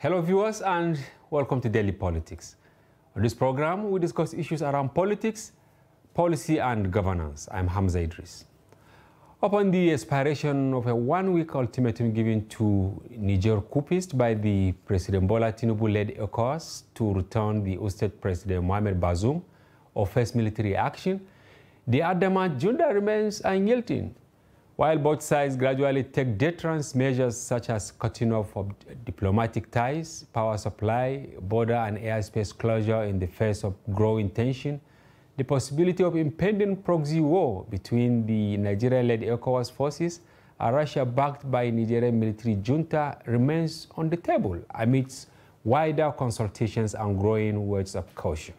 Hello viewers and welcome to Daily Politics. On this program, we discuss issues around politics, policy and governance. I'm Hamza Idris. Upon the expiration of a one-week ultimatum given to Niger coupists by the President Bola Tinubu-led ECOWAS to return the ousted President Mohamed Bazoum of first military action, the adamant junta remains unyielding, while both sides gradually take deterrence measures such as cutting off of diplomatic ties, power supply, border and airspace closure in the face of growing tension, the possibility of impending proxy war between the Nigeria-led ECOWAS forces and Russia backed by Nigerian military junta remains on the table amidst wider consultations and growing words of caution.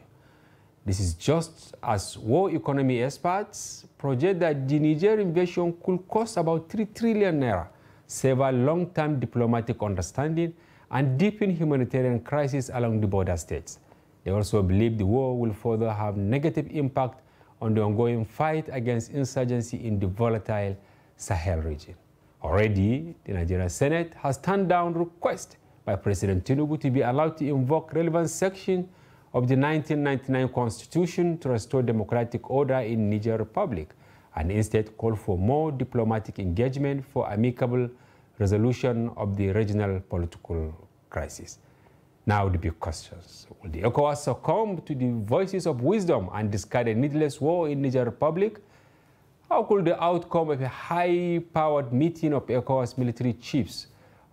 This is just as war economy experts project that the Niger invasion could cost about 3 trillion naira, sever long-term diplomatic understanding, and deepen humanitarian crisis along the border states. They also believe the war will further have negative impact on the ongoing fight against insurgency in the volatile Sahel region. Already, the Nigerian Senate has turned down requests by President Tinubu to be allowed to invoke relevant sections of the 1999 Constitution to restore democratic order in Niger Republic, and instead call for more diplomatic engagement for amicable resolution of the regional political crisis. Now the big questions. Will the ECOWAS succumb to the voices of wisdom and discard a needless war in Niger Republic? How could the outcome of a high-powered meeting of ECOWAS military chiefs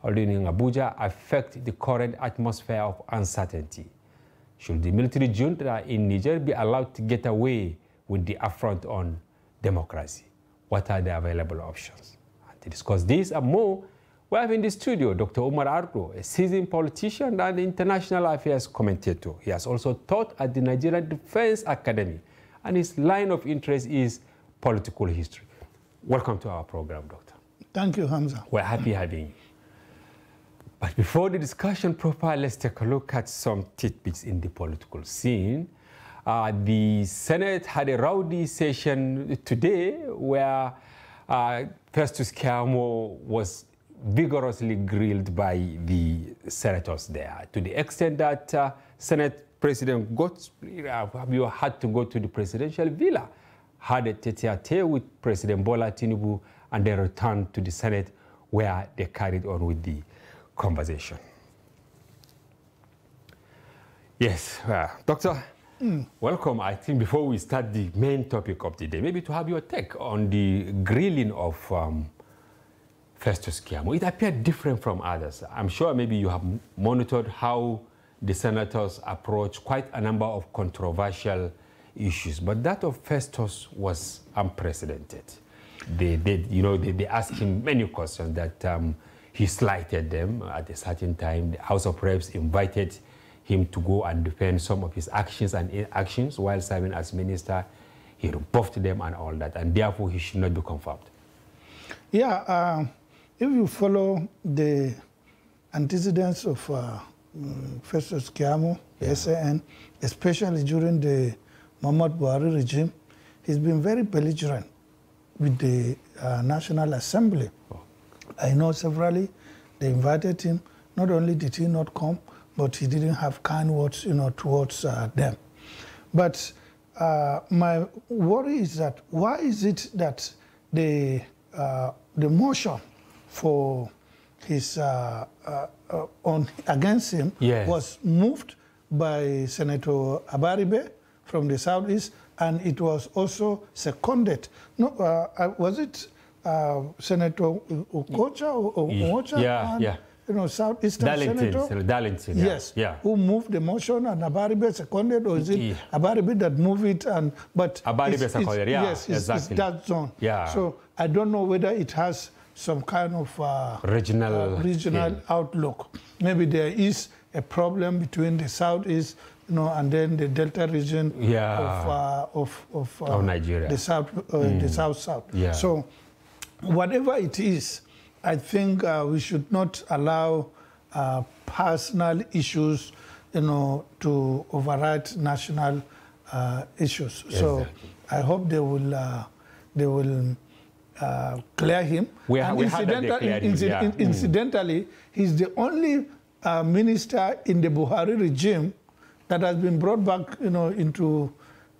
held in Abuja affect the current atmosphere of uncertainty? Should the military junta in Niger be allowed to get away with the affront on democracy? What are the available options? And to discuss this and more, we have in the studio Dr. Omar Argo, a seasoned politician and international affairs commentator. He has also taught at the Nigerian Defense Academy, and his line of interest is political history. Welcome to our program, Doctor. Thank you, Hamza. We're happy having you. But before the discussion proper, let's take a look at some tidbits in the political scene. The Senate had a rowdy session today where Festus Keyamo was vigorously grilled by the senators there, to the extent that Senate President Gotspeed had to go to the presidential villa, had a tete-a-tete with President Bola Tinubu, and then returned to the Senate where they carried on with the conversation. Yes, Doctor, welcome. I think before we start the main topic of the day, maybe to have your take on the grilling of Festus Keyamo. It appeared different from others. I'm sure maybe you have monitored how the senators approach quite a number of controversial issues, but that of Festus was unprecedented. They asked him many questions that he slighted them. At a certain time, the House of Reps invited him to go and defend some of his actions and inactions while serving as minister. He rebuffed them and all that, and therefore he should not be confirmed. Yeah, if you follow the antecedents of Festus Keyamo, SAN, especially during the Muhammadu Buhari regime, he's been very belligerent with the National Assembly. Oh. I know severally they invited him. Not only did he not come, but he didn't have kind words, towards them. But my worry is that why is it that the motion for his against him was moved by Senator Abaribe from the Southeast, and it was also seconded. No, was it? Senator Okocha, Southeastern Senator? Darlington, yes. Yeah. Who moved the motion and Abaribe seconded, or is it Abaribe that moved it? But Abaribe seconded, yes, exactly. It's that zone. Yeah. So I don't know whether it has some kind of regional outlook. Maybe there is a problem between the Southeast, and then the Delta region of Nigeria, the South, the South. Yeah. So whatever it is, I think we should not allow personal issues, to override national issues. Yes, so exactly. I hope they will clear him. Incidentally, he's the only minister in the Buhari regime that has been brought back, you know, into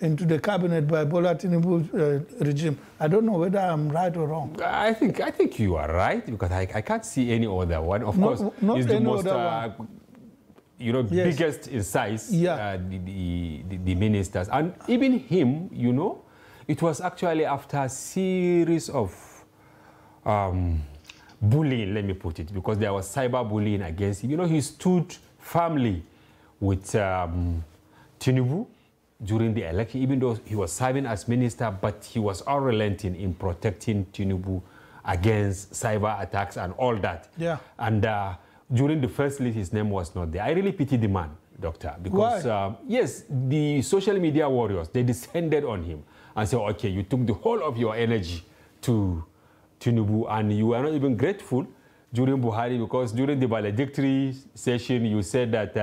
the cabinet by Bola Tinubu regime. I don't know whether I'm right or wrong. I think you are right, because I can't see any other one. Of course, it's the most, you know, biggest in size, the ministers. And even him, you know, it was actually after a series of bullying, let me put it, because there was cyber bullying against him. You know, he stood firmly with Tinubu during the election, even though he was serving as minister, but he was unrelenting in protecting Tinubu against cyber attacks and all that. Yeah. And during the first list, his name was not there. I really pity the man, Doctor, because, yes, the social media warriors, they descended on him and said, okay, you took the whole of your energy to Tinubu, and you are not even grateful during Buhari, because during the valedictory session, you said that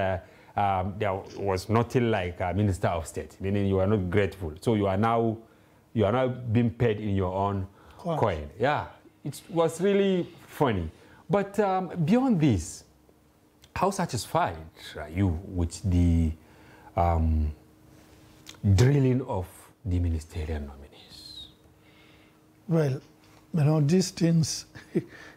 there was nothing like a minister of state, meaning you are not grateful. So you are now being paid in your own coin. Yeah, it was really funny. But beyond this, how satisfied are you with the drilling of the ministerial nominees? Well, you know, these things,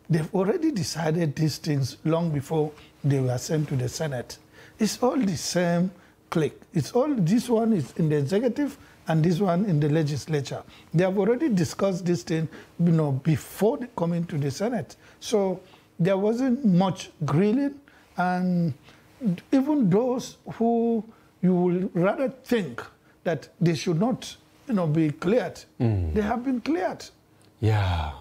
they've already decided these things long before they were sent to the Senate. It's all the same clique. It's all, this one is in the executive and this one in the legislature. They have already discussed this thing, you know, before coming to the Senate. So there wasn't much grilling, and even those who you would rather think that they should not, you know, be cleared, they have been cleared. Yeah.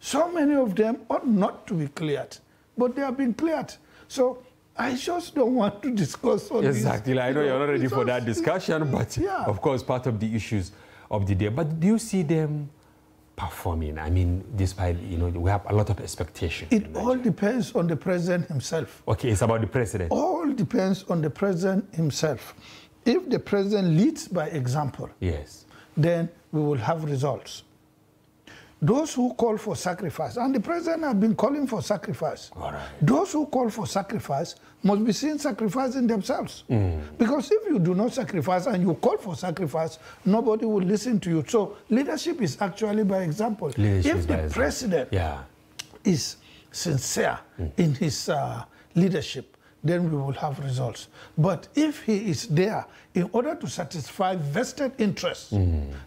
So many of them ought not to be cleared, but they have been cleared. So I just don't want to discuss all this. Exactly. I know you're not ready for that discussion, but of course, part of the issues of the day. But do you see them performing? I mean, despite, you know, we have a lot of expectation. It all depends on the president himself. Okay, it's about the president. All depends on the president himself. If the president leads by example, yes, then we will have results. Those who call for sacrifice, and the president has been calling for sacrifice. All right. Those who call for sacrifice must be seen sacrificing themselves. Because if you do not sacrifice and you call for sacrifice, nobody will listen to you. So leadership is actually by example. Leadership if the president is sincere in his leadership, then we will have results. But if he is there in order to satisfy vested interests,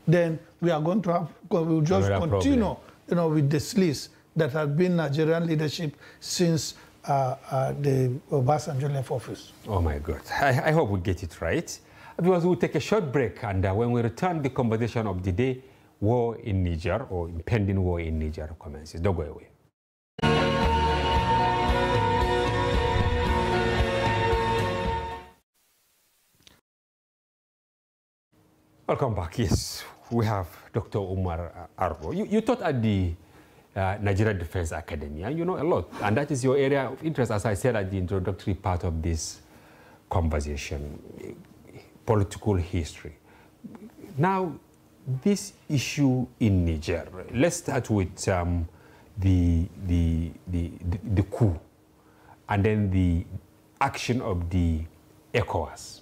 then we are going to have, we'll just continue, you know, with this list that has been Nigerian leadership since the Obasanjo left office. Oh my God, I hope we get it right. Because we'll take a short break, and when we return, the conversation of the day, war in Niger, or impending war in Niger, commences. Don't go away. Welcome back. Yes, we have Dr. Omar Argo. You taught at the Nigeria Defense Academy, and you know a lot. And that is your area of interest, as I said at the introductory part of this conversation, political history. Now, this issue in Niger, let's start with the coup, and then the action of the ECOWAS.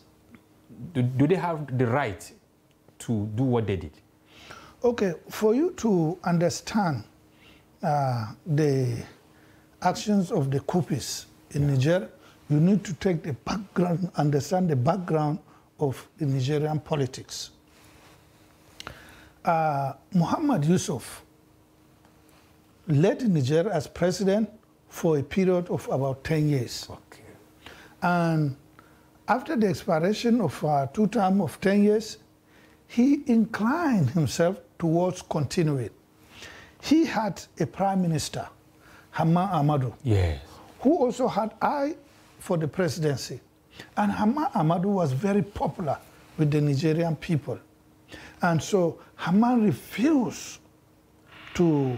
Do they have the right to do what they did? Okay, for you to understand the actions of the coupists in Niger, you need to take the background, understand the background of the Nigerian politics. Muhammad Yusuf led Niger as president for a period of about 10 years. Okay. And after the expiration of two terms of 10 years, he inclined himself towards continuing. He had a prime minister, Hama Amadou, who also had eye for the presidency. And Hama Amadou was very popular with the Nigerian people. And so Hama refused to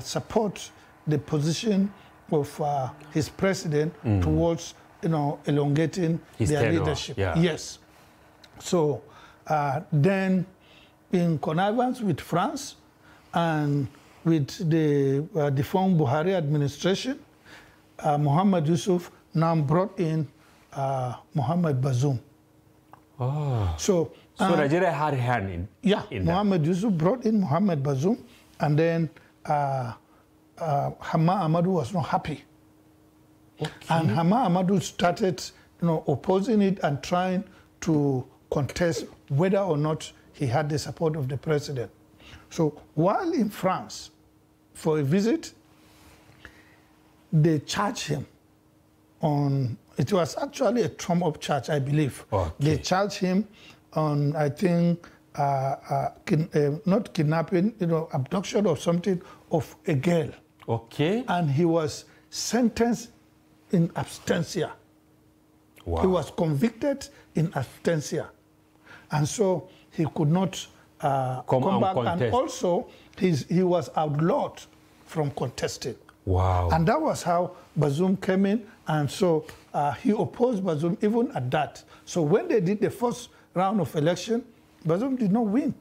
support the position of his president towards, you know, elongating his tenure. Leadership. Yeah. Yes. So then, in connivance with France and with the defunct Buhari administration, Muhammad Yusuf now brought in Mohamed Bazoum. Oh. So Nigeria had a hand in Mohamed Yusuf brought in Mohamed Bazoum, and then Hama Amadou was not happy. Okay. And Hama Amadou started, opposing it and trying to contest whether or not he had the support of the president. So while in France for a visit, they charged him on, it was actually a trumped-up charge, I believe. Okay. They charged him on, I think, not kidnapping, abduction or something of a girl. Okay. And he was sentenced in absentia. Wow. He was convicted in absentia. And so he could not come back. Contest. And also, he was outlawed from contesting. Wow. And that was how Bazoum came in. And so he opposed Bazoum even at that. So when they did the first round of election, Bazoum did not win.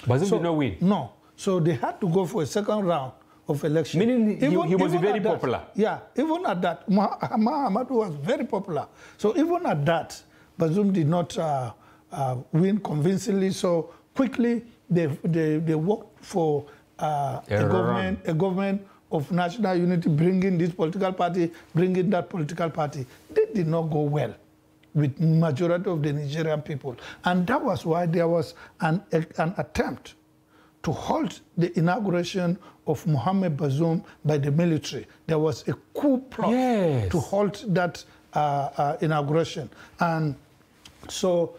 Bazoum did not win? No. So they had to go for a second round of election. Meaning he was very popular. Yeah, even at that. Hama Amadou was very popular. So even at that, Bazoum did not win convincingly. So quickly, they worked for a government of national unity, bringing this political party, bringing that political party. They did not go well with majority of the Nigerian people. And that was why there was an attempt to halt the inauguration of Mohamed Bazoum by the military. There was a coup plot to halt that inauguration. And so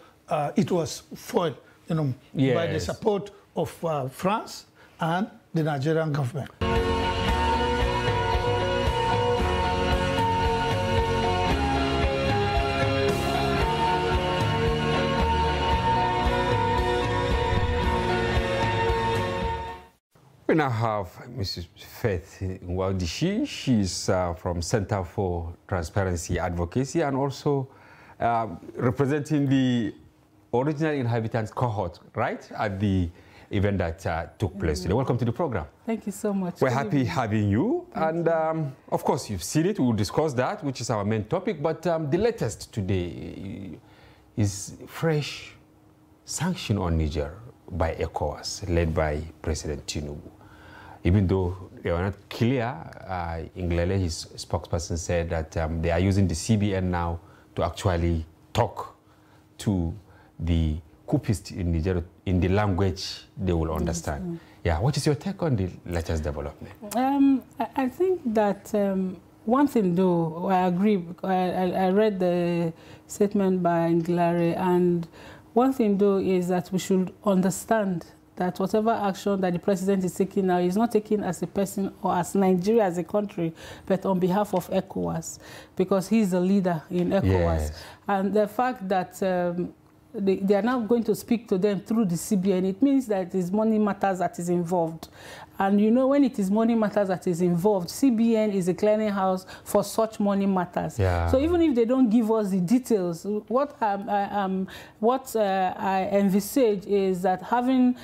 it was foiled by the support of France and the Nigerian government. We now have Mrs. Faith Nwadishi. She's from Center for Transparency Advocacy and also representing the original inhabitants cohort, right, at the event that took place today. Welcome to the program. Thank you so much. We're happy having you. And of course, you've seen it. We'll discuss that, which is our main topic. But the latest today is fresh sanction on Niger by ECOWAS, led by President Tinubu. Even though they were not clear, Nglele, his spokesperson, said that they are using the CBN now to actually talk to the coupists in Nigeria in the language they will understand. Mm-hmm. Yeah, what is your take on the latest development? I think that one thing, though, I agree. I read the statement by Nglele, and one thing, though, is that we should understand that whatever action that the president is taking now is not taken as a person or as Nigeria as a country, but on behalf of ECOWAS, because he's the leader in ECOWAS. Yes. And the fact that they are now going to speak to them through the CBN, it means that it is money matters that is involved. And you know, when it is money matters that is involved, CBN is a clearinghouse for such money matters. Yeah. So even if they don't give us the details, what I envisage is that having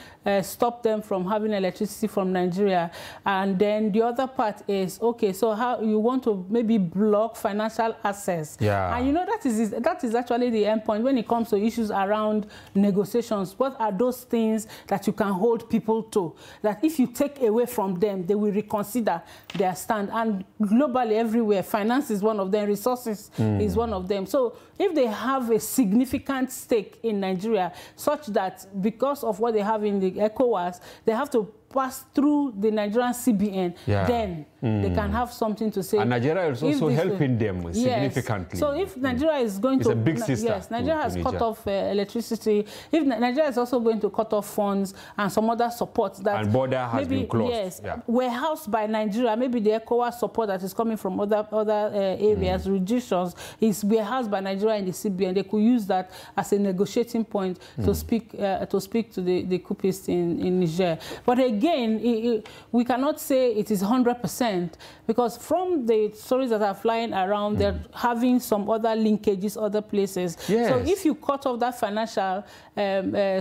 stopped them from having electricity from Nigeria, and then the other part is, okay, so how you want to maybe block financial access. Yeah. And you know, that is actually the end point when it comes to issues around negotiations. What are those things that you can hold people to? That if you take away from them, they will reconsider their stand. And globally, everywhere, finance is one of them, resources is one of them. So if they have a significant stake in Nigeria, such that because of what they have in the ECOWAS, they have to pass through the Nigerian CBN, then they can have something to say. And Nigeria is also helping them significantly. So if Nigeria is going to... It's a big sister. Yes, Nigeria has cut off electricity. If Nigeria is also going to cut off funds and some other support that... And border has been closed. Yes, warehoused by Nigeria. Maybe the ECOWAS support that is coming from other areas, reductions, is warehoused by Nigeria in the CBN. They could use that as a negotiating point to speak to the coupists in Niger. But again, we cannot say it is 100%, because from the stories that are flying around, they're having some other linkages, other places. Yes. So if you cut off that financial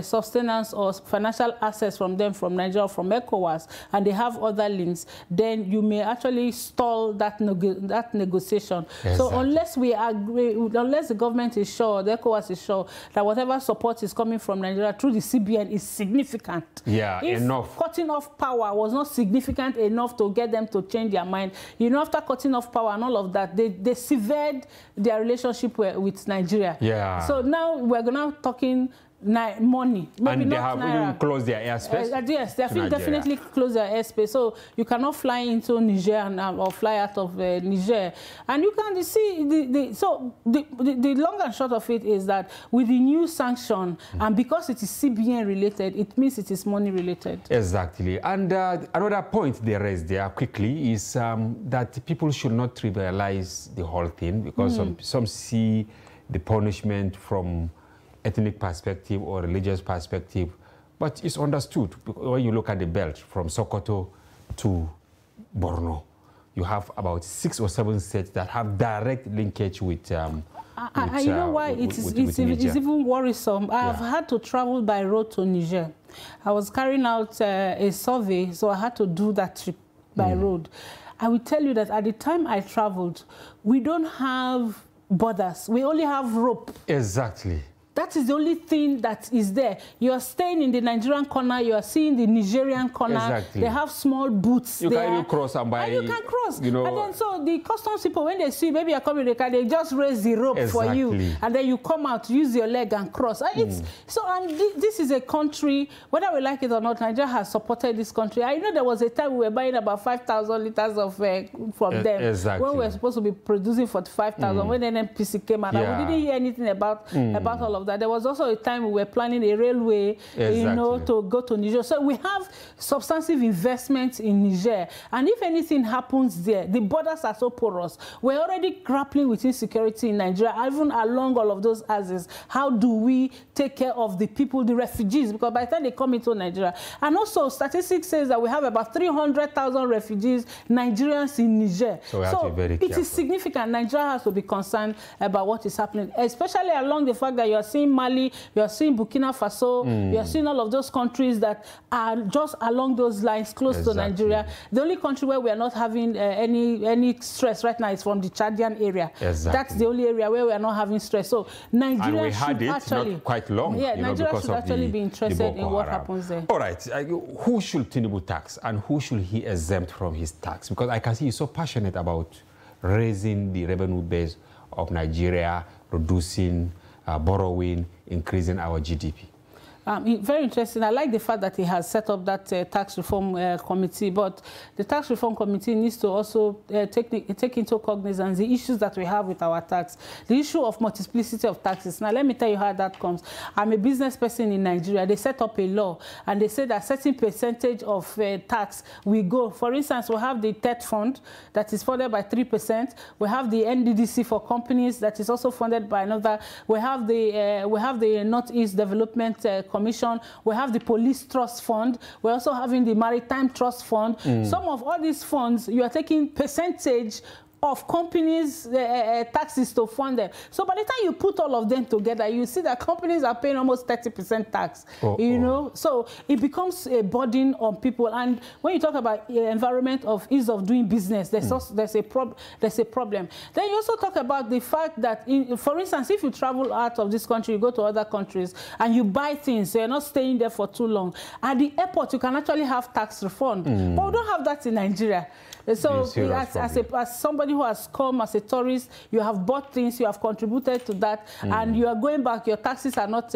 sustenance or financial access from them, from Nigeria, from ECOWAS, and they have other links, then you may actually stall that negotiation. Exactly. So unless we agree, unless the government is sure, the ECOWAS is sure that whatever support is coming from Nigeria through the CBN is significant. Yeah, if enough. Cutting off power was not significant enough to get them to change their mind. You know, after cutting off power and all of that, they severed their relationship with Nigeria. Yeah. So now we're now talking money. Maybe and they have even closed their airspace? Yes, they have definitely closed their airspace. So you cannot fly into Niger and, or fly out of Niger. And you can see, the long and short of it is that with the new sanction, and because it is CBN related, it means it is money related. Exactly. And another point they raised there quickly is that people should not trivialize the whole thing, because some see the punishment from ethnic perspective or religious perspective, but it's understood. When you look at the belt from Sokoto to Borno, you have about 6 or 7 states that have direct linkage with you know why it's even worrisome. I've had to travel by road to Niger. I was carrying out a survey, so I had to do that trip by road. I will tell you that at the time I traveled, we don't have borders. We only have rope. Exactly. That is the only thing that is there. You are staying in the Nigerian corner, you are seeing the Nigerian corner. Exactly. They have small boots there. You can even cross and buy. And you can cross. You know, and then so the customs people, when they see maybe you're coming with a car, they just raise the rope for you. And then you come out, use your leg and cross. And it's, this is a country, whether we like it or not, Nigeria has supported this country. I know there was a time we were buying about 5,000 liters of from them. Exactly. When we were supposed to be producing 45,000, when the NPC came out. Yeah. And we didn't hear anything about all of that. There was also a time we were planning a railway, you know, to go to Niger. So we have substantive investments in Niger. And if anything happens there, the borders are so porous. We're already grappling with insecurity in Nigeria, even along all of those axes. How do we take care of the people, the refugees? Because by the time they come into Nigeria. And also, statistics says that we have about 300,000 refugees, Nigerians in Niger. So we have to be very careful. It is significant. Nigeria has to be concerned about what is happening, especially along the fact that you're seeing Mali, you're seeing Burkina Faso, you're seeing all of those countries that are just along those lines close to Nigeria. The only country where we are not having any stress right now is from the Chadian area. That's the only area where we are not having stress. So Nigeria and we had it actually, not quite long. Yeah, Nigeria should actually be interested in what happens there. All right, who should Tinubu tax and who should he exempt from his tax? Because I can see he's so passionate about raising the revenue base of Nigeria, reducing borrowing, increasing our GDP. Very interesting. I like the fact that he has set up that tax reform committee, but the tax reform committee needs to also take into cognizance the issues that we have with our tax, the issue of multiplicity of taxes. Now, let me tell you how that comes. I'm a business person in Nigeria. They set up a law, and they say that certain percentage of tax we go. For instance, we have the TET fund that is funded by 3%. We have the NDDC for companies that is also funded by another. We have the Northeast Development Commission. We have the Police Trust Fund. We're also having the Maritime Trust Fund. Some of all these funds, you are taking percentage of companies' taxes to fund them. So by the time you put all of them together, you see that companies are paying almost 30% tax, you know? So it becomes a burden on people. And when you talk about environment of ease of doing business, there's, also, there's a problem. Then you also talk about the fact that, for instance, if you travel out of this country, you go to other countries, and you buy things, so you're not staying there for too long. At the airport, you can actually have tax refund. But we don't have that in Nigeria. So as somebody who has come as a tourist, you have bought things, you have contributed to that, and you are going back. Your taxes are not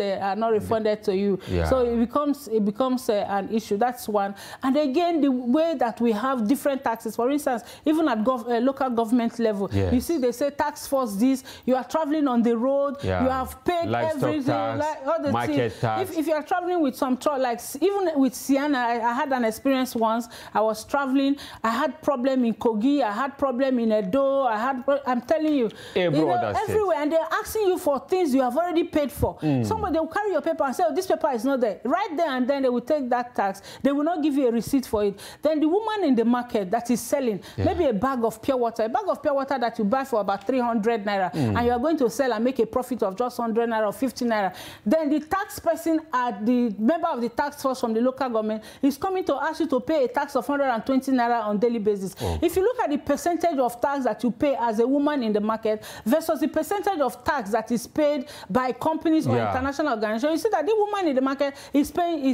refunded to you. Yeah. So it becomes an issue. That's one. And again, the way that we have different taxes. For instance, even at local government level, you see they say tax force this. You are traveling on the road. Yeah. You have paid everything. Tax, all the market tax. If you are traveling with some like even with Sienna, I had an experience once. I was traveling. I had problems problem in Kogi. I had problem in Edo. I'm telling you, everywhere. And they're asking you for things you have already paid for. Somebody will carry your paper and say, oh, this paper is not there. Right there and then they will take that tax. They will not give you a receipt for it. Then the woman in the market that is selling, maybe a bag of pure water, a bag of pure water that you buy for about 300 naira, and you are going to sell and make a profit of just 100 naira or 50 naira. Then the tax person at the member of the tax force from the local government is coming to ask you to pay a tax of 120 naira on daily basis. If you look at the percentage of tax that you pay as a woman in the market versus the percentage of tax that is paid by companies or international organizations, you see that the woman in the market is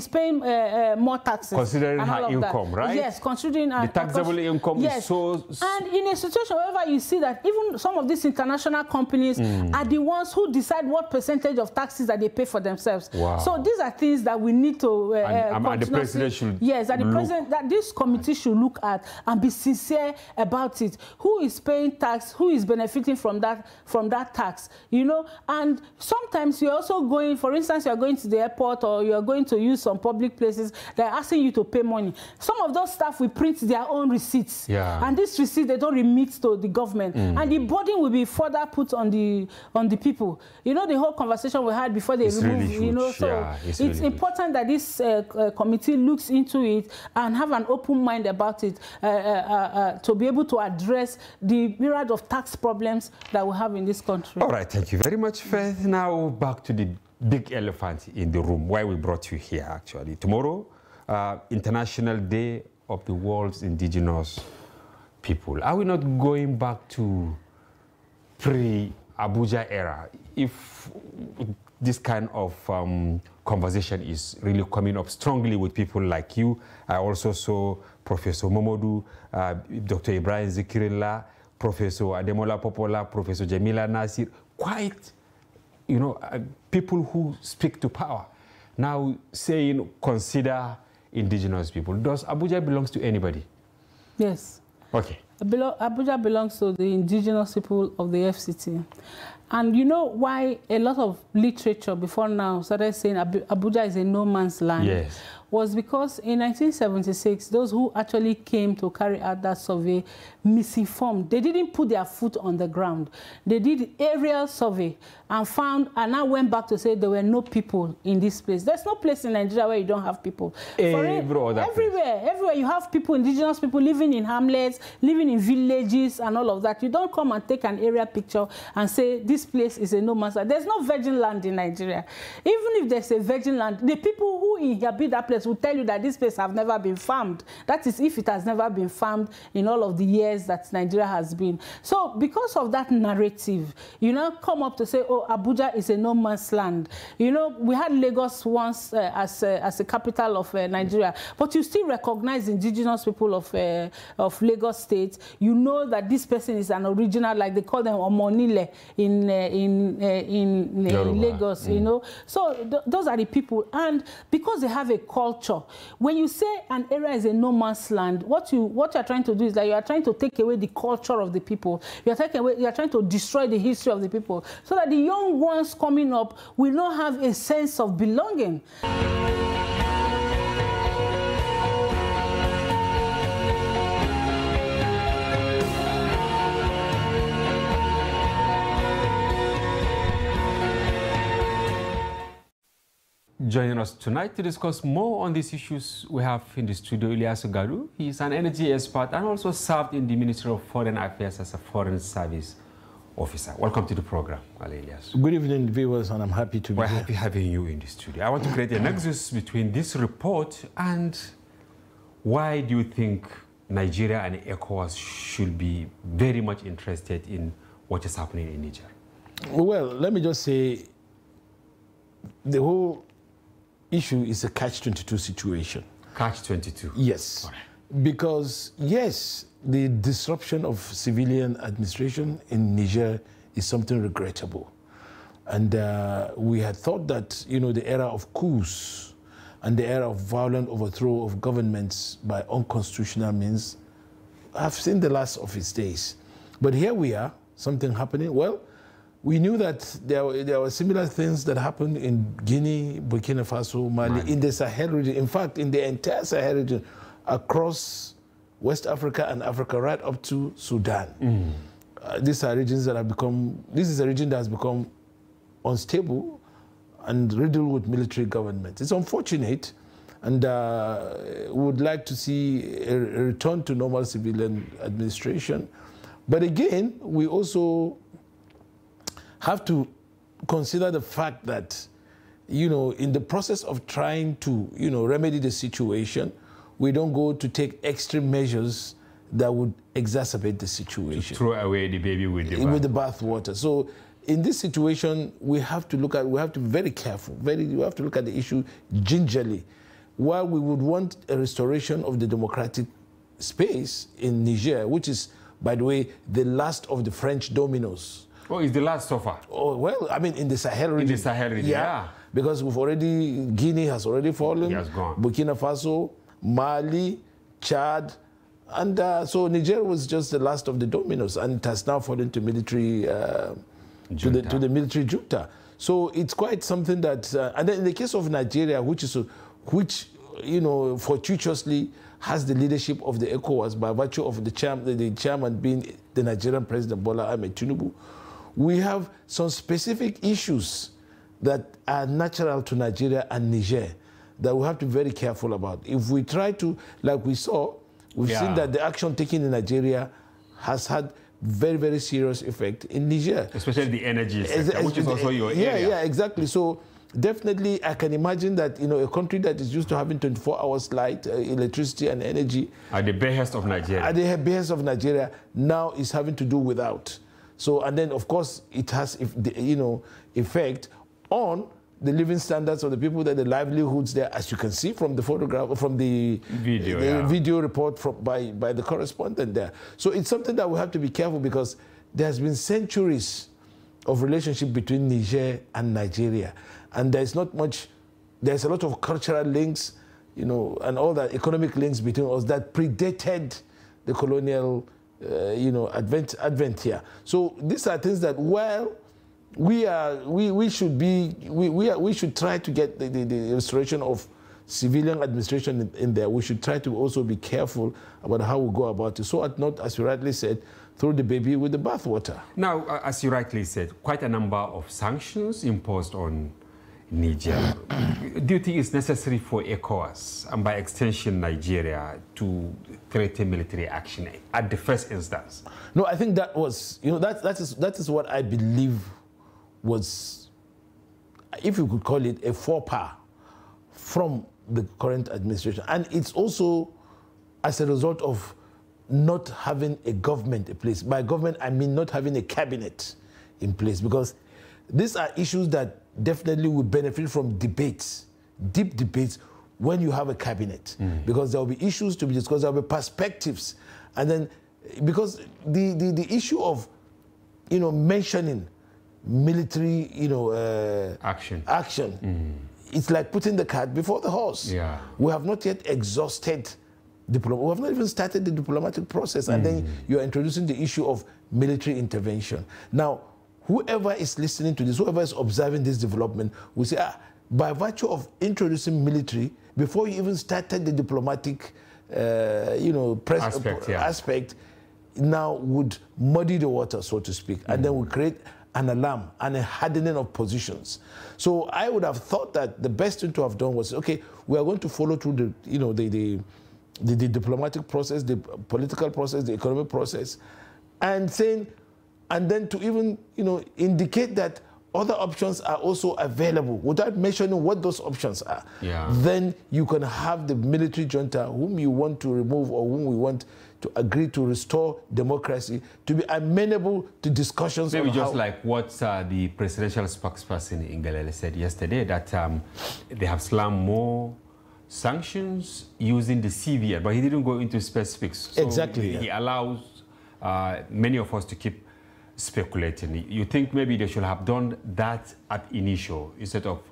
paying more taxes. Considering her income, right? Yes, considering her taxable income is so... And in a situation, however, you see that even some of these international companies are the ones who decide what percentage of taxes that they pay for themselves. Wow. So these are things that we need to... and the president should that this committee should look at and be sincere about it. Who is paying tax? Who is benefiting from that tax? You know, and sometimes you're also going, for instance, you're going to the airport or you're going to use some public places, they're asking you to pay money. Some of those staff will print their own receipts. Yeah. And this receipt, they don't remit to the government. And the burden will be further put on the people. You know, the whole conversation we had before they removed, you know, so it's important that this committee looks into it and have an open mind about it to be able to address the myriad of tax problems that we have in this country. All right, thank you very much, Faith. Now back to the big elephant in the room, why we brought you here, actually. Tomorrow, International Day of the World's Indigenous People. Are we not going back to pre-Abuja era? If this kind of conversation is really coming up strongly with people like you. I also saw Professor Momodu, Dr. Ibrahim Zikirilla, Professor Ademola Popola, Professor Jamila Nasir, quite, you know, people who speak to power. Now saying, consider indigenous people. Does Abuja belongs to anybody? Yes. Okay. Abuja belongs to the indigenous people of the FCT. And you know why a lot of literature before now started saying Abuja is a no man's land? Yes. Was because in 1976, those who actually came to carry out that survey misinformed. They didn't put their foot on the ground. They did aerial survey and found, and now went back to say there were no people in this place. There's no place in Nigeria where you don't have people. Everywhere you have people, indigenous people living in hamlets, living in villages and all of that. You don't come and take an aerial picture and say this place is a no man's land. There's no virgin land in Nigeria. Even if there's a virgin land, the people who inhabit that place will tell you that this place have never been farmed. That is if it has never been farmed in all of the years that Nigeria has been. So because of that narrative, you now come up to say, oh, Abuja is a no man's land. You know, we had Lagos once as a capital of Nigeria, but you still recognize indigenous people of Lagos State. You know that this person is an original, like they call them Omonile in Lagos, you know. So those are the people. And because they have a cause culture. When you say an area is a no man's land, what you are trying to do is that you are trying to take away the culture of the people. You are taking away, you are trying to destroy the history of the people, so that the young ones coming up will not have a sense of belonging. Joining us tonight to discuss more on these issues, we have in the studio Ilyasu Garu. He is an energy expert and also served in the Ministry of Foreign Affairs as a Foreign Service Officer. Welcome to the program, Ilyasu. Good evening, viewers, and I'm happy to be here. We're happy having you in the studio. I want to create a nexus between this report and why do you think Nigeria and ECOWAS should be very much interested in what is happening in Niger? Well, let me just say the whole issue is a catch-22 situation. Catch-22? Yes. Right. Because, yes, the disruption of civilian administration in Niger is something regrettable. And we had thought that, you know, the era of coups and the era of violent overthrow of governments by unconstitutional means have seen the last of its days. But here we are, something happening. Well, we knew that there were similar things that happened in Guinea, Burkina Faso, Mali, in the Sahel region. In fact, in the entire Sahel region, across West Africa and Africa right up to Sudan. Mm. These are regions that have become, this is a region that has become unstable and riddled with military governments. It's unfortunate, and we would like to see a return to normal civilian administration. But again, we also have to consider the fact that, you know, in the process of trying to, you know, remedy the situation, we don't go to take extreme measures that would exacerbate the situation. To throw away the baby with the bathwater. So in this situation, we have to look at, we have to be very careful, we have to look at the issue gingerly. While we would want a restoration of the democratic space in Niger, which is, by the way, the last of the French dominoes. Oh, it's the last so far? Oh, well, I mean, in the Sahel region. In the Sahel region, yeah. Because we've already, Guinea has already fallen. It has gone. Burkina Faso, Mali, Chad, and so Niger was just the last of the dominoes, and it has now fallen to military, to the military junta. So it's quite something that, and then in the case of Nigeria, which is, which, you know, fortuitously has the leadership of the ECOWAS by virtue of the chairman being the Nigerian President Bola Ahmed Tinubu, we have some specific issues that are natural to Nigeria and Niger that we have to be very careful about. If we try to, like we saw, we've seen that the action taken in Nigeria has had very, very serious effect in Niger. Especially the energy sector, which is also your area. Yeah, exactly. So definitely I can imagine that, you know, a country that is used to having 24 hours light, electricity and energy. At the behest of Nigeria. At the behest of Nigeria, now is having to do without. So, and then of course it has, you know, effect on the living standards of the people, that the livelihoods there, as you can see from the photograph, from the video, video report from, by the correspondent there. So it's something that we have to be careful, because there has been centuries of relationship between Niger and Nigeria, and there's not much, there's a lot of cultural links, you know, and all that, economic links between us that predated the colonial, you know, advent here. So these are things that, well, we should try to get the restoration of civilian administration in there. We should try to also be careful about how we go about it, so as not, as you rightly said, throw the baby with the bathwater. Now, as you rightly said, quite a number of sanctions imposed on Niger. Do you think it's necessary for ECOWAS, and by extension Nigeria, to threaten military action at the first instance? No, I think that was, you know, that is what I believe was, if you could call it, a faux pas from the current administration. And it's also as a result of not having a government in place. By government, I mean not having a cabinet in place, because these are issues that definitely will benefit from debates, deep debates, when you have a cabinet. Mm. Because there will be issues to be discussed, there will be perspectives. And then, because the issue of, you know, mentioning military, you know, action, it's like putting the cart before the horse. Yeah. We have not yet exhausted we have not even started the diplomatic process, and then you are introducing the issue of military intervention. Now, whoever is listening to this, whoever is observing this development, will say, ah, by virtue of introducing military, before you even started the diplomatic, you know, aspect, now would muddy the water, so to speak, and then would create an alarm and a hardening of positions. So I would have thought that the best thing to have done was, okay, we are going to follow through the, you know, the diplomatic process, the political process, the economic process, and saying, and then to even, you know, indicate that other options are also available without mentioning what those options are. Yeah. Then you can have the military junta, whom you want to remove or whom we want to agree to restore democracy, to be amenable to discussions. Maybe just like what the presidential spokesperson in Galilei said yesterday, that they have slammed more sanctions using the CBN, but he didn't go into specifics. So exactly. He allows many of us to keep speculating. You think maybe they should have done that at initial, instead of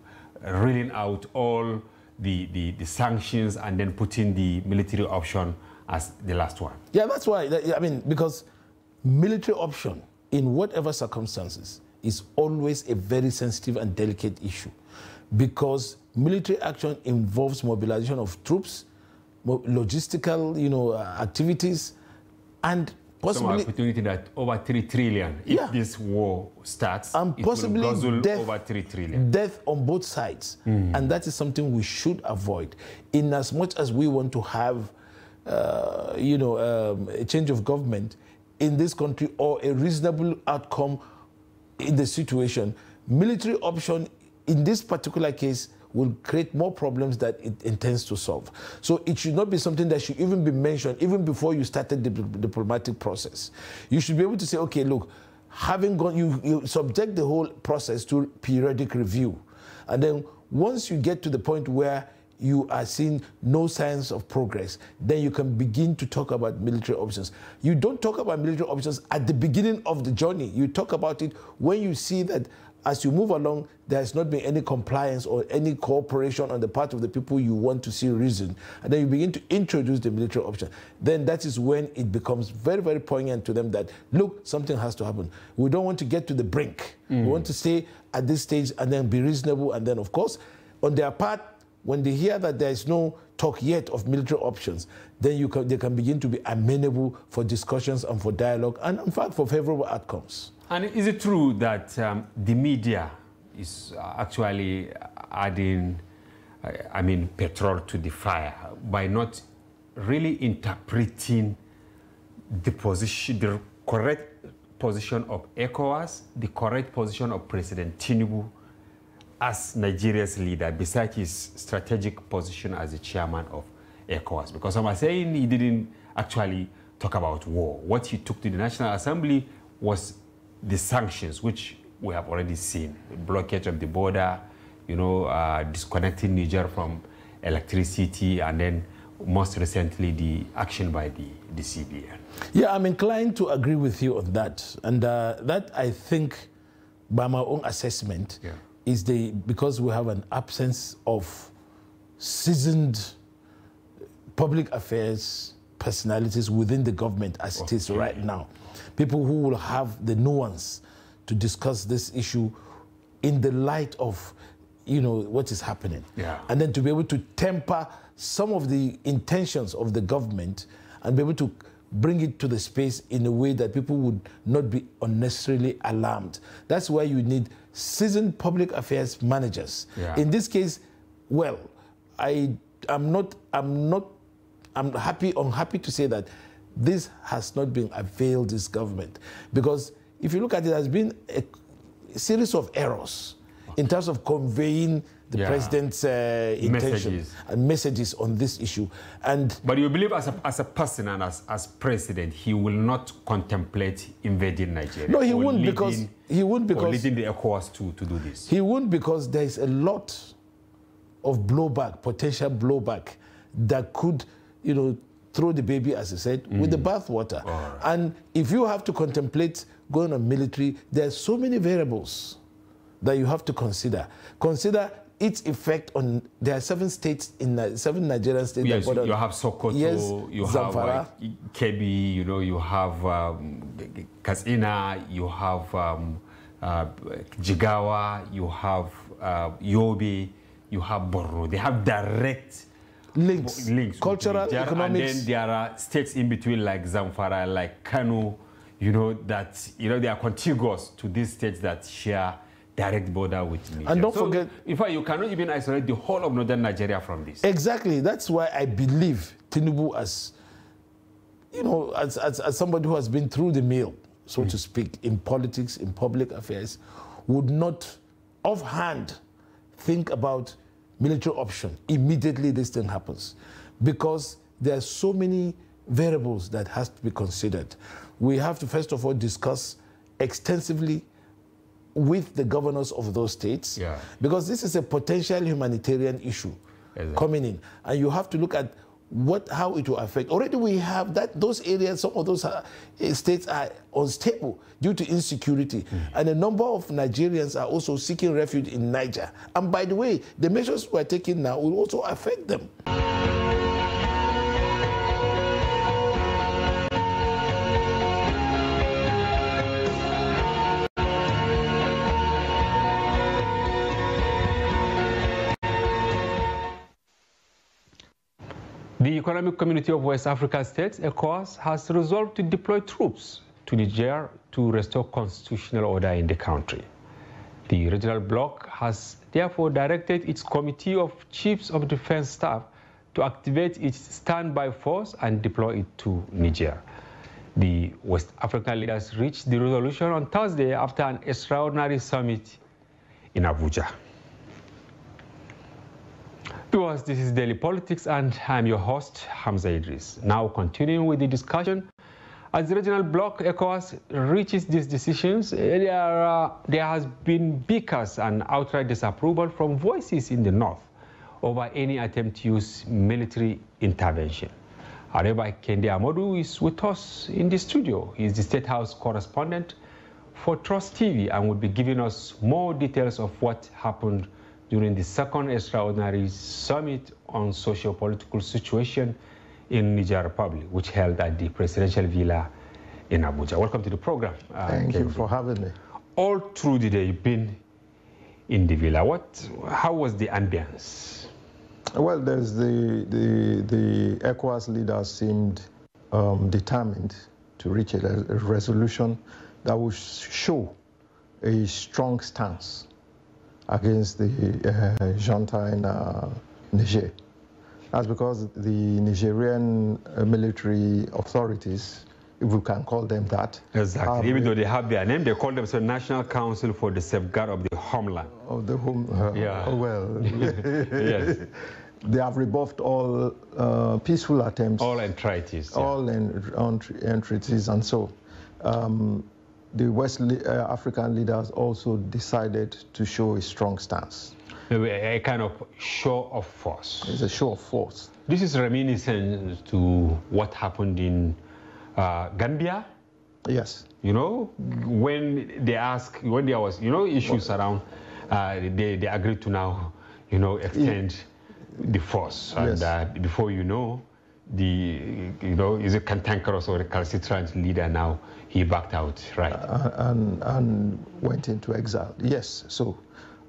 reeling out all the sanctions and then putting the military option as the last one? Yeah, that's why. I mean, because military option, in whatever circumstances, is always a very sensitive and delicate issue, because military action involves mobilization of troops, logistical, activities, and possibly some opportunity that over 3 trillion. If this war starts, and it possibly will guzzle over 3 trillion. Death on both sides, and that is something we should avoid. In as much as we want to have, a change of government in this country or a reasonable outcome in the situation, military option in this particular case will create more problems that it intends to solve. So it should not be something that should even be mentioned even before you started the diplomatic process. You should be able to say, okay, look, having gone, you subject the whole process to periodic review. And then once you get to the point where you are seeing no signs of progress, then you can begin to talk about military options. You don't talk about military options at the beginning of the journey. You talk about it when you see that as you move along, there has not been any compliance or any cooperation on the part of the people you want to see reason. And then you begin to introduce the military option. Then that is when it becomes very, very poignant to them that, look, something has to happen. We don't want to get to the brink. We want to stay at this stage and then be reasonable. And then, of course, on their part, when they hear that there is no talk yet of military options, then they can begin to be amenable for discussions and for dialogue and, in fact, for favorable outcomes. And is it true that the media is actually adding, petrol to the fire by not really interpreting the position, the correct position of ECOWAS, the correct position of President Tinubu as Nigeria's leader, besides his strategic position as the chairman of ECOWAS? Because I'm saying he didn't actually talk about war. What he took to the National Assembly was the sanctions, which we have already seen, the blockage of the border, disconnecting Niger from electricity, and then most recently the action by the CBN. Yeah, I'm inclined to agree with you on that. And that, I think, by my own assessment, is because we have an absence of seasoned public affairs personalities within the government as it is right now. People who will have the nuance to discuss this issue in the light of, what is happening. Yeah. And then to be able to temper some of the intentions of the government and be able to bring it to the space in a way that people would not be unnecessarily alarmed. That's why you need seasoned public affairs managers. Yeah. In this case, well, I'm unhappy to say that this has not been availed, this government, because if you look at it, there has been a series of errors in terms of conveying the president's intentions and messages on this issue. But you believe as a person and as president, he will not contemplate invading Nigeria? No, he won't, because... Or leading the ECOWAS to do this? He won't, because there is a lot of blowback, potential blowback, that could, throw the baby, as I said, with the bathwater. And if you have to contemplate going on military, there are so many variables that you have to consider. Consider its effect on, there are 7 states, seven Nigerian states. Yes, you have Sokoto, you Zamfara, have Kebi, you have Katsina, you have Jigawa, you have Yobe, you have Borno. They have direct links, cultural, economic. And then there are states in between like Zamfara, like Kanu, they are contiguous to these states that share direct border with Nigeria. And don't forget, in fact, you cannot even isolate the whole of northern Nigeria from this. Exactly. That's why I believe Tinubu, as somebody who has been through the mill, so to speak, in politics, in public affairs, would not offhand think about military option immediately this thing happens, because there are so many variables that has to be considered. We have to first of all discuss extensively with the governors of those states, because this is a potential humanitarian issue coming in, and you have to look at how it will affect. Already we have that those areas, some of those states are unstable due to insecurity. And a number of Nigerians are also seeking refuge in Niger. And by the way, the measures we're taking now will also affect them. The Economic Community of West African States, ECOWAS, has resolved to deploy troops to Niger to restore constitutional order in the country. The regional bloc has therefore directed its Committee of Chiefs of Defense Staff to activate its standby force and deploy it to Niger. The West African leaders reached the resolution on Thursday after an extraordinary summit in Abuja. Viewers, this is Daily Politics, and I'm your host, Hamza Idris. Now continuing with the discussion, as the regional bloc ECOWAS reaches these decisions, there has been bickers and outright disapproval from voices in the north over any attempt to use military intervention. However, Kende Amadou is with us in the studio. He is the State House correspondent for Trust TV and will be giving us more details of what happened during the second extraordinary summit on socio-political situation in Niger Republic, which held at the presidential villa in Abuja. Welcome to the program. Thank you for having me. All through the day, you've been in the villa. How was the ambience? Well, there's the ECOWAS leaders seemed determined to reach a resolution that would show a strong stance against the junta in Niger. That's because the Nigerian military authorities, if we can call them that. Exactly. Even though they have their name, they call themselves National Council for the Safeguard of the Homeland. Of the home. Yeah. Oh, well. Yes. They have rebuffed all peaceful attempts. All entreaties. Yeah. All entreaties, and so. The West African leaders also decided to show a strong stance. A kind of show of force. It's a show of force. This is reminiscent to what happened in Gambia. Yes. You know, when there was, you know, issues around, they agreed to now, you know, extend the force. Yes. And before you know, is a cantankerous or recalcitrant leader now, he backed out, right? And went into exile, yes. So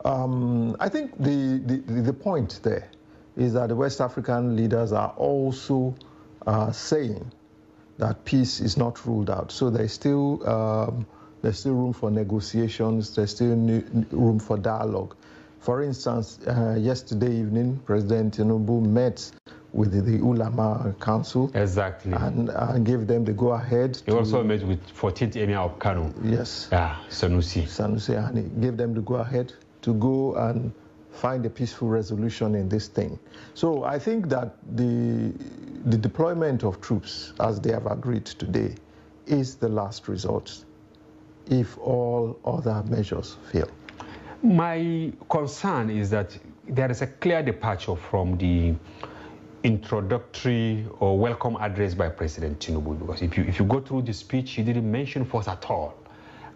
I think the point there is that the West African leaders are also saying that peace is not ruled out. So there's still room for negotiations, there's still room for dialogue. For instance, yesterday evening, President Tinubu met with the Ulama Council. Exactly. And gave them the go-ahead. He also met with 14th Emir of Kanu. Yes. Yeah, Sanusi. And he gave them the go-ahead to go and find a peaceful resolution in this thing. So I think that the deployment of troops, as they have agreed today, is the last resort if all other measures fail. My concern is that there is a clear departure from the introductory or welcome address by President Tinubu, because if you go through the speech, he didn't mention force at all,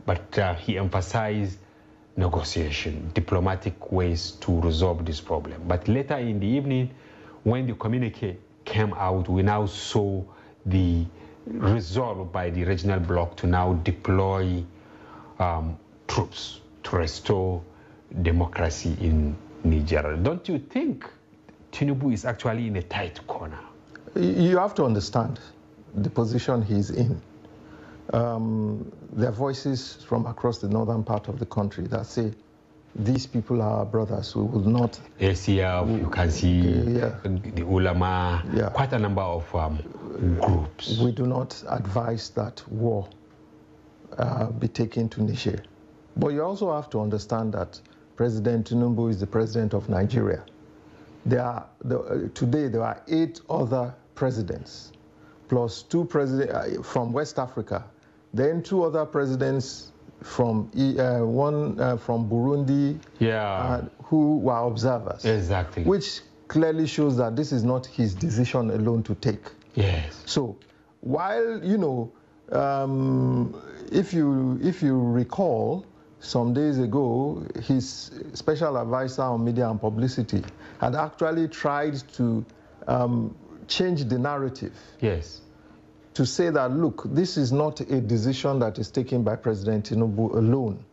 but he emphasized negotiation, diplomatic ways to resolve this problem. But later in the evening, when the communique came out, we now saw the resolve by the regional bloc to now deploy troops to restore democracy in Nigeria. Don't you think Tinubu is actually in a tight corner? You have to understand the position he's in. There are voices from across the northern part of the country that say, these people are our brothers, we will not... Yes, yeah, you can see the ulama, quite a number of groups. We do not advise that war be taken to Niger. But you also have to understand that President Tinubu is the president of Nigeria. Today there are 8 other presidents, plus 2 presidents from West Africa, then 2 other presidents from one from Burundi, who were observers. Exactly. Which clearly shows that this is not his decision alone to take. Yes. So while, you know, if you recall, some days ago, his special advisor on media and publicity had actually tried to change the narrative. Yes. To say that, look, this is not a decision that is taken by President Tinubu alone,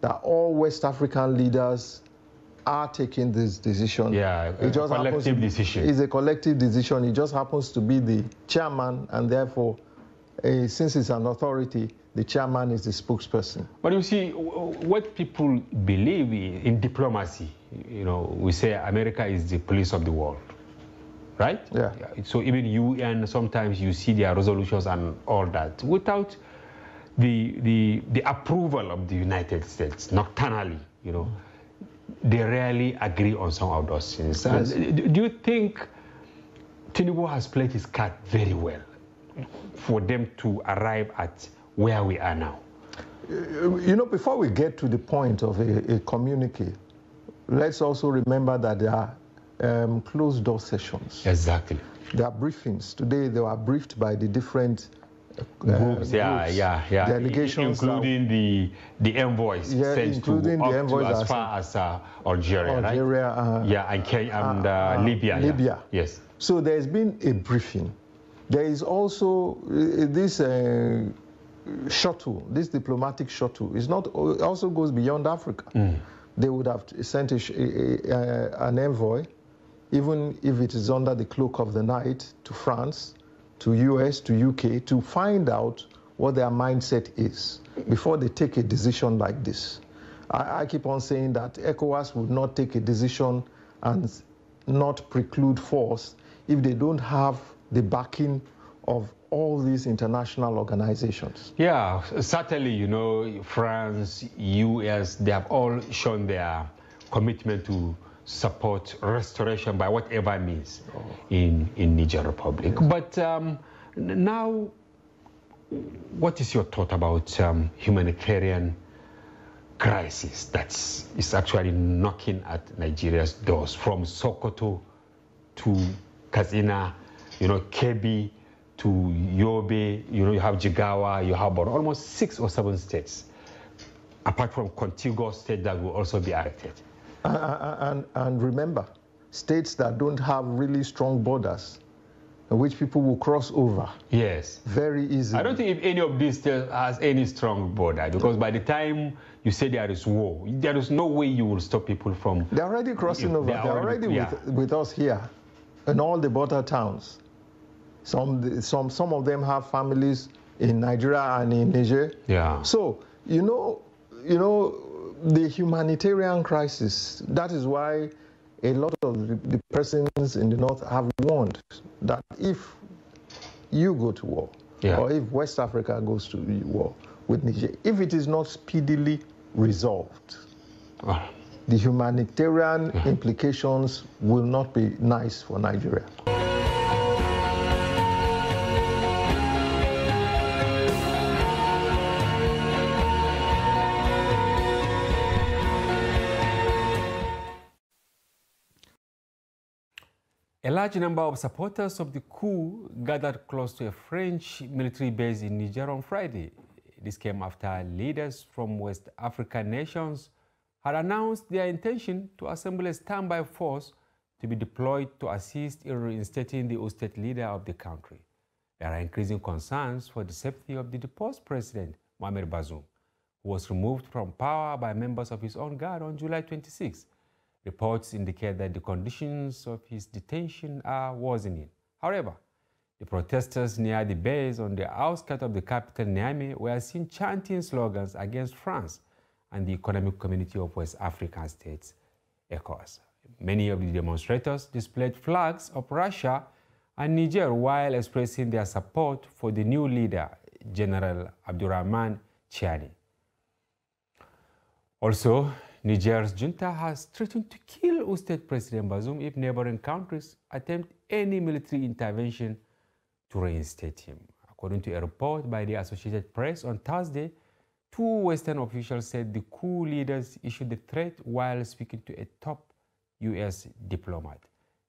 that all West African leaders are taking this decision. Yeah, a collective decision. It's a collective decision. It just happens to be the chairman, and therefore, since it's an authority, the chairman is the spokesperson. But you see, what people believe in diplomacy, you know, we say America is the police of the world, right? Yeah. So even UN, sometimes you see their resolutions and all that without the approval of the United States, nocturnally, you know. They rarely agree on some of those things. Yes. Do you think Tinubu has played his card very well for them to arrive at where we are now? You know, before we get to the point of a communique, let's also remember that there are closed-door sessions. Exactly. There are briefings. Today they were briefed by the different groups, delegations, including the envoys, yeah, including the envoys as far as Algeria, right? Yeah, and Libya. Libya, yeah. Yes. So there has been a briefing. There is also this shuttle, this diplomatic shuttle. It's not. It also goes beyond Africa. Mm. They would have sent an envoy, even if it is under the cloak of the night, to France, to US, to UK, to find out what their mindset is before they take a decision like this. I keep on saying that ECOWAS would not take a decision and not preclude force if they don't have the backing of all these international organizations. Yeah, certainly, you know, France, US, they have all shown their commitment to support restoration by whatever means in Niger Republic. Yes. But now, what is your thought about humanitarian crisis that is actually knocking at Nigeria's doors from Sokoto to Katsina, you know, Kebbi to Yobe, you know, you have Jigawa, you have about almost 6 or 7 states, apart from contiguous states that will also be affected. And remember, states that don't have really strong borders, which people will cross over. Yes. Very easily. I don't think if any of these states has any strong border, because by the time you say there is war, there is no way you will stop people from... They're already crossing over. They're already with us here, in all the border towns. Some of them have families in Nigeria and in Niger. Yeah. So, you know, the humanitarian crisis, that is why a lot of the persons in the north have warned that if you go to war, yeah, or if West Africa goes to war with Niger, if it is not speedily resolved, the humanitarian implications will not be nice for Nigeria. A large number of supporters of the coup gathered close to a French military base in Niger on Friday. This came after leaders from West African nations had announced their intention to assemble a standby force to be deployed to assist in reinstating the ousted leader of the country. There are increasing concerns for the safety of the deposed president, Mohamed Bazoum, who was removed from power by members of his own guard on July 26. Reports indicate that the conditions of his detention are worsening. However, the protesters near the base on the outskirts of the capital, Niamey, were seen chanting slogans against France and the Economic Community of West African States, ECOWAS. Many of the demonstrators displayed flags of Russia and Niger while expressing their support for the new leader, General Abdourahmane Tchiani. Also, Niger's junta has threatened to kill ousted President Bazoum if neighboring countries attempt any military intervention to reinstate him. According to a report by the Associated Press on Thursday, 2 Western officials said the coup leaders issued the threat while speaking to a top U.S. diplomat.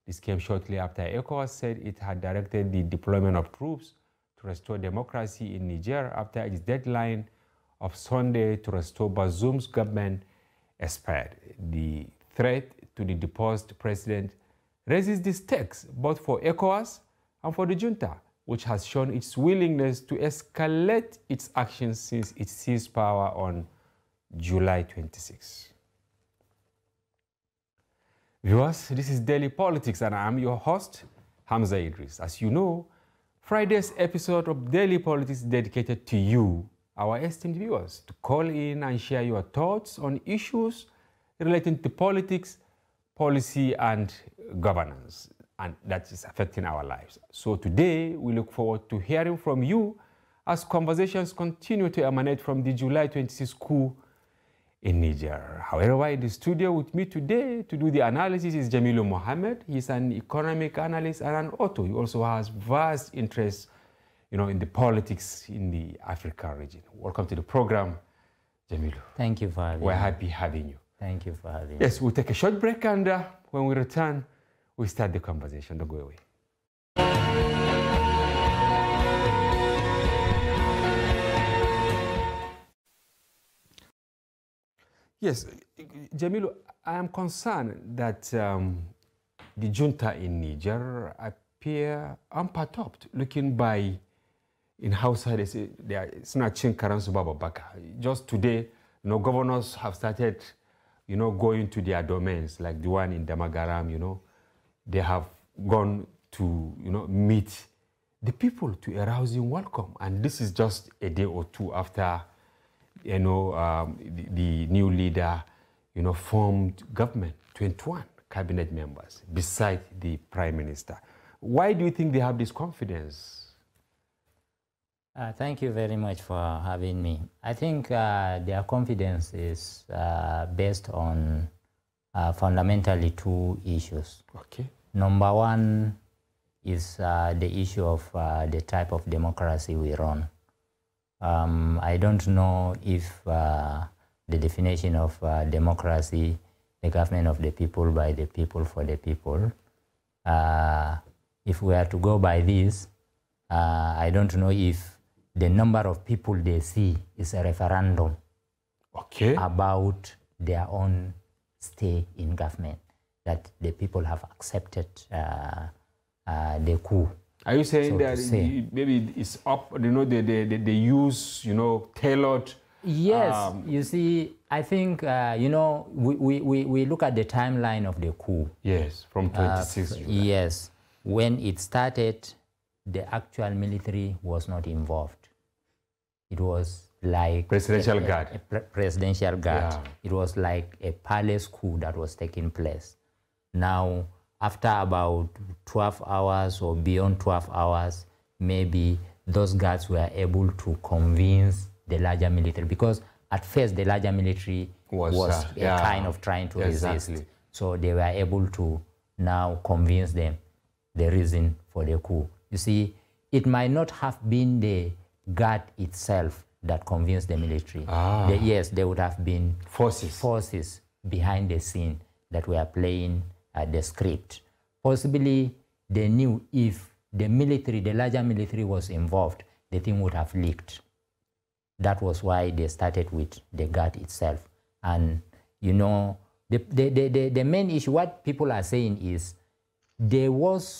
This came shortly after ECOWAS said it had directed the deployment of troops to restore democracy in Niger after its deadline of Sunday to restore Bazoum's government expired. The threat to the deposed president raises the stakes both for ECOWAS and for the junta, which has shown its willingness to escalate its actions since it seized power on July 26. Viewers, this is Daily Politics and I'm your host, Hamza Idris. As you know, Friday's episode of Daily Politics is dedicated to you, our esteemed viewers, to call in and share your thoughts on issues relating to politics, policy and governance, and that is affecting our lives. So today, we look forward to hearing from you as conversations continue to emanate from the July 26 coup in Niger. However, in the studio with me today to do the analysis is Jamilu Mohammed. He's an economic analyst and an author. He also has vast interest, in the politics in the African region. Welcome to the program, Jamilu. Thank you for having me. We're happy having you. Thank you for having me. Yes, we'll take a short break and when we return, we'll start the conversation. Don't go away. Yes, Jamilu, I am concerned that the junta in Niger appear unperturbed, looking by, in Hausa, they say they are snatching Karansu Baba Baka. Just today, governors have started, going to their domains, like the one in Damagaram, They have gone to, meet the people to a rousing welcome. And this is just a day or two after the new leader, formed government, 21 cabinet members, beside the prime minister. Why do you think they have this confidence? Thank you very much for having me. I think their confidence is based on fundamentally two issues. Okay. Number one is the issue of the type of democracy we run. I don't know if the definition of democracy, the government of the people, by the people, for the people, if we are to go by this, I don't know if the number of people they see is a referendum about their own stay in government, that the people have accepted the coup. Are you saying maybe it's up, they use, tailored? Yes, you see, I think, we look at the timeline of the coup. Yes, from 26 July. Yes, when it started, the actual military was not involved. It was like presidential guard. Presidential guard. Yeah. It was like a palace coup that was taking place. Now, after about 12 hours or beyond 12 hours, maybe those guards were able to convince the larger military, because at first the larger military was kind of trying to resist. So they were able to now convince them the reason for the coup. You see, it might not have been the guard itself that convinced the military. Ah. Yes, there would have been forces behind the scene that were playing at the script. Possibly they knew if the military, the larger military, was involved, the thing would have leaked. That was why they started with the guard itself. And the main issue, what people are saying is there was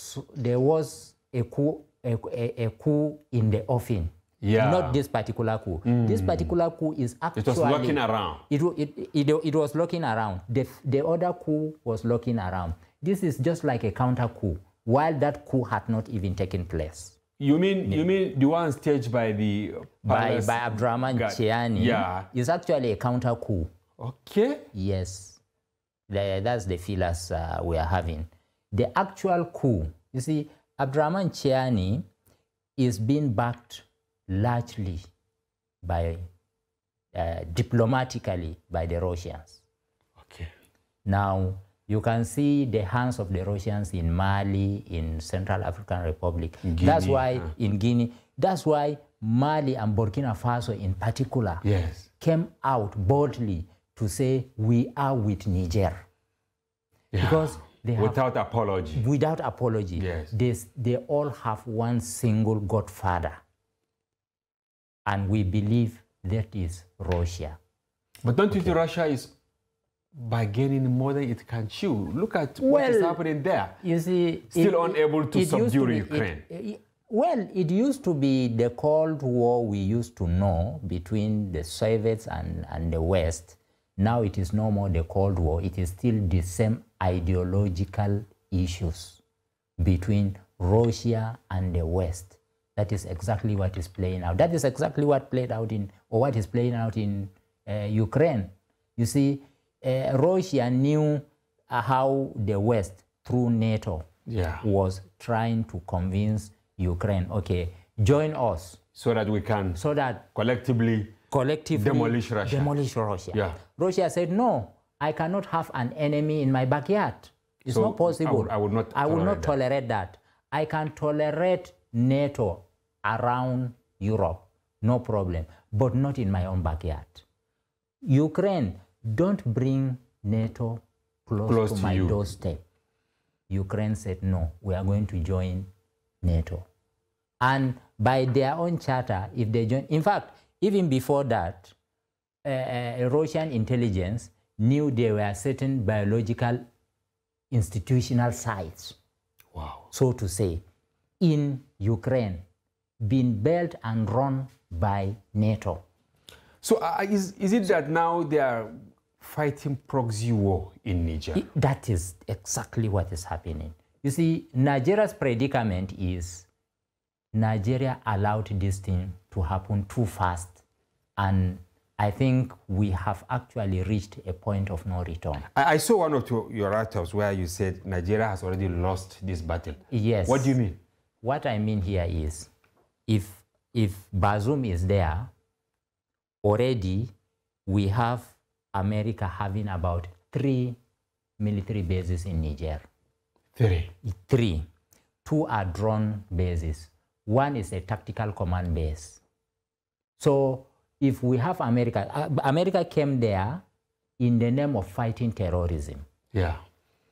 a coup in the offing. Yeah. Not this particular coup. Mm. This particular coup is actually... It was looking around. It was looking around. The other coup was looking around. This is just like a counter coup, while that coup had not even taken place. You mean the one staged by the... By Abdourahmane Tchiani. Yeah. Is actually a counter coup. Okay. Yes. That's the feelers we are having. The actual coup, you see, Abdourahmane Tchiani is being backed largely by, diplomatically, by the Russians. Okay. Now, you can see the hands of the Russians in Mali, in Central African Republic. Guinea, that's why, in Guinea, that's why Mali and Burkina Faso in particular came out boldly to say, we are with Niger. Yeah. Because they have, without apology. Without apology. Yes. They all have one single godfather. And we believe that is Russia. But don't you think Russia is bargaining more than it can chew? Look at what is happening there. You see, Still unable to subdue Ukraine. It used to be the Cold War we used to know between the Soviets and the West Now it is no more the Cold War. It is still the same ideological issues between Russia and the West. That is exactly what is playing out. That is exactly what played out in, or what is playing out in Ukraine. You see, Russia knew how the West, through NATO, was trying to convince Ukraine, okay, join us. So that we can collectively demolish Russia. Russia said, no, I cannot have an enemy in my backyard. It's not possible. I will not tolerate that. I can tolerate NATO around Europe, no problem, but not in my own backyard. Ukraine, don't bring NATO close to my doorstep. Ukraine said, no, we are going to join NATO. And by their own charter, if they join, in fact, even before that, Russian intelligence knew there were certain biological institutional sites, so to say, in Ukraine, being built and run by NATO. So is it that now they are fighting proxy war in Niger? That is exactly what is happening. You see, Nigeria's predicament is Nigeria allowed this thing to happen too fast, and I think we have actually reached a point of no return. I saw one of your articles where you said Nigeria has already lost this battle. Yes. What do you mean? What I mean here is, if Bazoum is there, already we have America having about 3 military bases in Niger. 3? 3. 2 are drone bases. 1 is a tactical command base. So if we have America, America came there in the name of fighting terrorism. Yeah.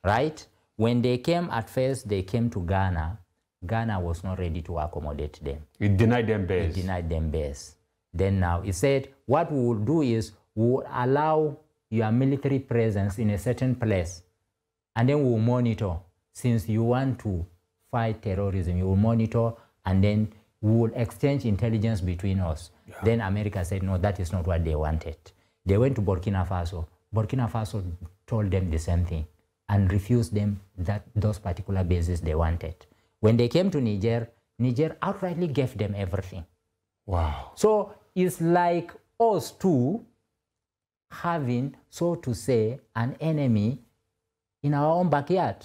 Right? When they came at first, they came to Ghana. Ghana was not ready to accommodate them. It denied them base. It denied them base. Then now it said, what we will do is we will allow your military presence in a certain place, and then we will monitor. Since you want to fight terrorism, you will monitor, and then we will exchange intelligence between us. Yeah. Then America said, no, that is not what they wanted. They went to Burkina Faso. Burkina Faso told them the same thing and refused them those particular bases they wanted. When they came to Niger, Niger outrightly gave them everything. Wow. So it's like us too having, so to say, an enemy in our own backyard.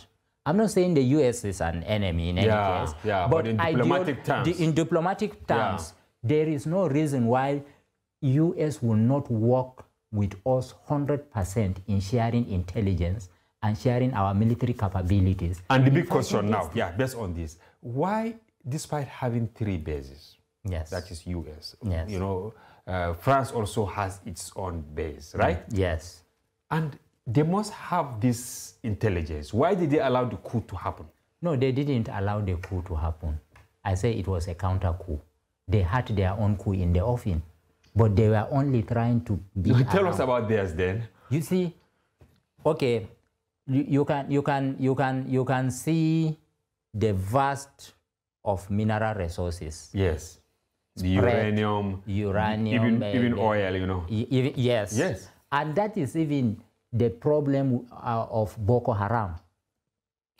I'm not saying the US is an enemy in any case, but in diplomatic terms, there is no reason why US will not work with us 100% in sharing intelligence and sharing our military capabilities. And the big question now, based on this, why, despite having 3 bases, that is US, you know, France also has its own base, right? Yes. And they must have this intelligence. Why did they allow the coup to happen? No, they didn't allow the coup to happen. I say it was a counter coup. They had their own coup in the offing, but they were only trying to be around. Tell us about theirs then. You see, okay, you can see the vast of mineral resources. Yes, the uranium, even oil, you know. Yes. And that is even the problem of Boko Haram,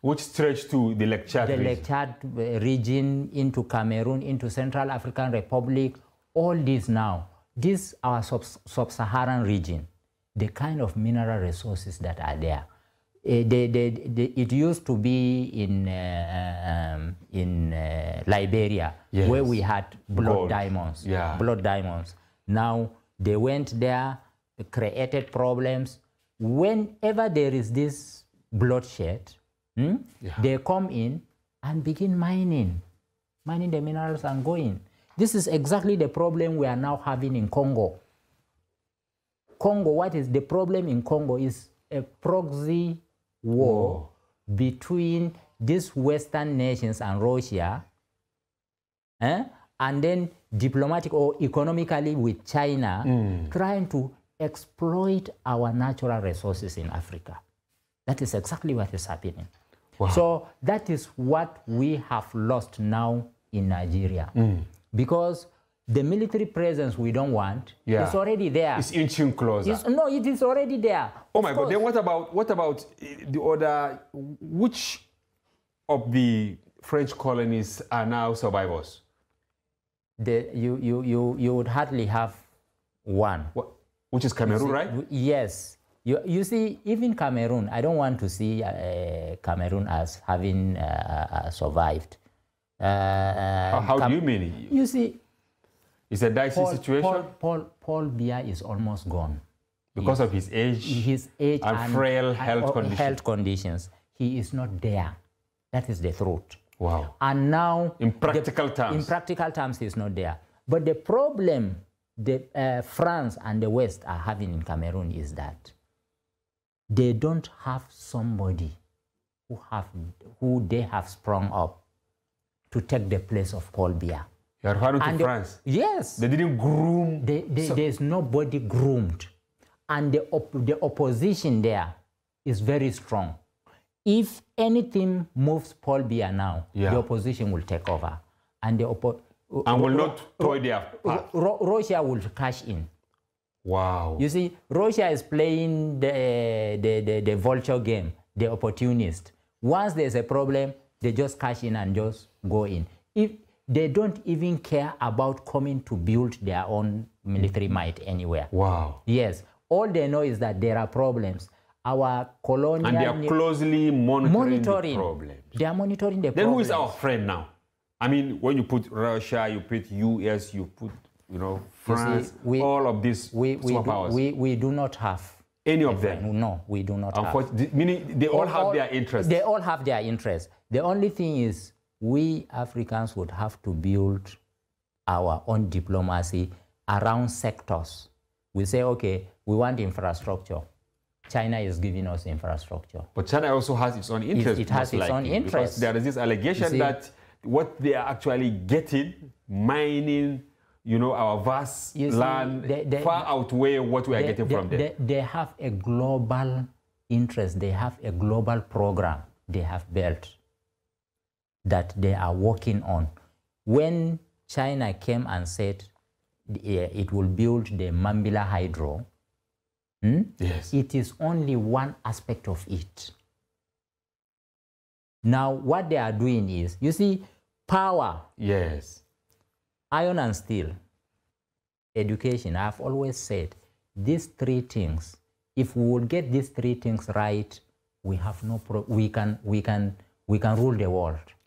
which stretched to the Lake Chad region. The Lake Chad region, into Cameroon, into Central African Republic, all this now. This our sub-Saharan region, the kind of mineral resources that are there. It used to be in Liberia, where we had blood diamonds. Yeah. Blood diamonds. Now they went there, created problems. Whenever there is this bloodshed, they come in and begin mining the minerals and going. This is exactly the problem we are now having in Congo. Congo, what is the problem in Congo is a proxy war between these Western nations and Russia, and then diplomatic or economically with China, trying to exploit our natural resources in Africa. That is exactly what is happening. Wow. So that is what we have lost now in Nigeria, because the military presence we don't want, yeah, it's already there. It's inching closer. It's, no, it is already there. Oh my God! Then what about the other? Which of the French colonies are now survivors? You would hardly have one. What? Which is Cameroon, right? Yes. You see, even Cameroon, I don't want to see Cameroon as having survived. How do you mean it? You see, it's a dicey situation. Paul Biya is almost gone because of his age. His age and frail health conditions. He is not there. That is the truth. Wow. And now, in practical terms, he is not there. But the problem that France and the West are having in Cameroon is that they don't have somebody who they have sprung up to take the place of Paul Biya. You are referring to France? Yes. They didn't groom. There's nobody groomed. And the opposition there is very strong. If anything moves Paul Biya now, yeah, the opposition will take over. And Russia will cash in. Wow. You see, Russia is playing the vulture game, the opportunist. Once there's a problem, they just cash in and just go in. If they don't even care about coming to build their own military might anywhere. Wow. Yes. All they know is that there are problems. Our colonial... And they are closely monitoring the problems. They are monitoring the problems. Then who is our friend now? I mean, when you put Russia, you put US, you put, France, you see, all of these superpowers. We do not have... Any of them? No, we do not have. Meaning they all have their interests. They all have their interests. The only thing is, we Africans would have to build our own diplomacy around sectors. We say, okay, we want infrastructure. China is giving us infrastructure. But China also has its own interests. It has its own interests. There is this allegation that what they are actually getting, mining, our vast land, far outweigh what we are getting from them. They have a global interest. They have a global program they have built that they are working on. When China came and said it will build the Mambila Hydro, yes, it is only one aspect of it. Now, what they are doing is, you see, power, yes, iron and steel, education. I've always said these three things. If we would get these three things right, we have no problem. We can rule the world.